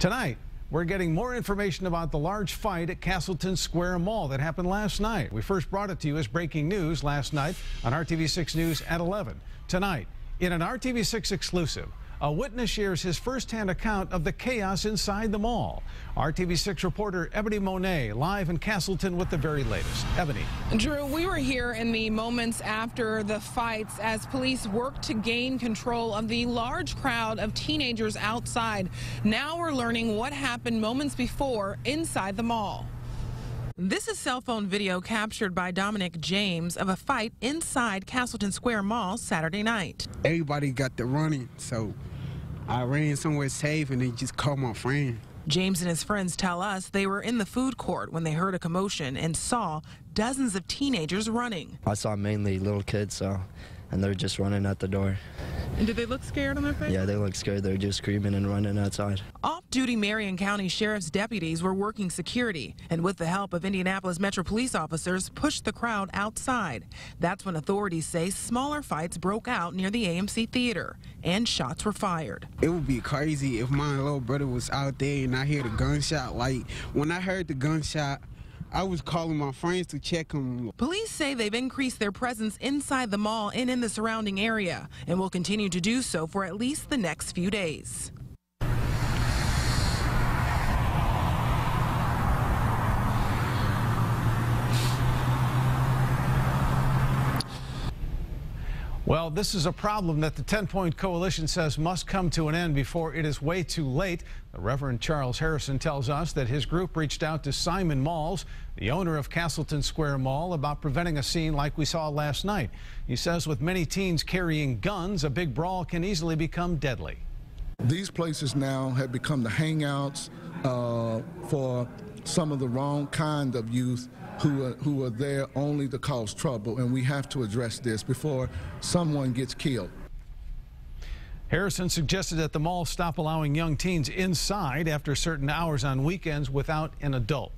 Tonight, we're getting more information about the large fight at Castleton Square Mall that happened last night. We first brought it to you as breaking news last night on RTV6 News at 11. Tonight, in an RTV6 exclusive, a witness shares his firsthand account of the chaos inside the mall. RTV6 reporter Ebony Monet live in Castleton with the very latest. Ebony. Drew, we were here in the moments after the fights as police worked to gain control of the large crowd of teenagers outside. Now we're learning what happened moments before inside the mall. This is cell phone video captured by Dominic James of a fight inside Castleton Square Mall Saturday night. Everybody got to running, so I ran somewhere safe and they just called my friend. James and his friends tell us they were in the food court when they heard a commotion and saw dozens of teenagers running. I saw mainly little kids, and they're just running out the door. And did they look scared on their face? Yeah, they look scared. They're just screaming and running outside. Off-duty Marion County Sheriff's deputies were working security and with the help of Indianapolis Metro Police officers pushed the crowd outside. That's when authorities say smaller fights broke out near the AMC Theater and shots were fired. It would be crazy if my little brother was out there and I heard a gunshot. Like, when I heard the gunshot, I was calling my friends to check them. Police say they've increased their presence inside the mall and in the surrounding area and will continue to do so for at least the next few days. Well, this is a problem that the 10-point coalition says must come to an end before it is way too late. The Reverend Charles Harrison tells us that his group reached out to Simon Malls, the owner of Castleton Square Mall, about preventing a scene like we saw last night. He says with many teens carrying guns, a big brawl can easily become deadly. These places now have become the hangouts for some of the wrong kind of youth who are there only to cause trouble, and we have to address this before someone gets killed. Harrison suggested that the mall stop allowing young teens inside after certain hours on weekends without an adult.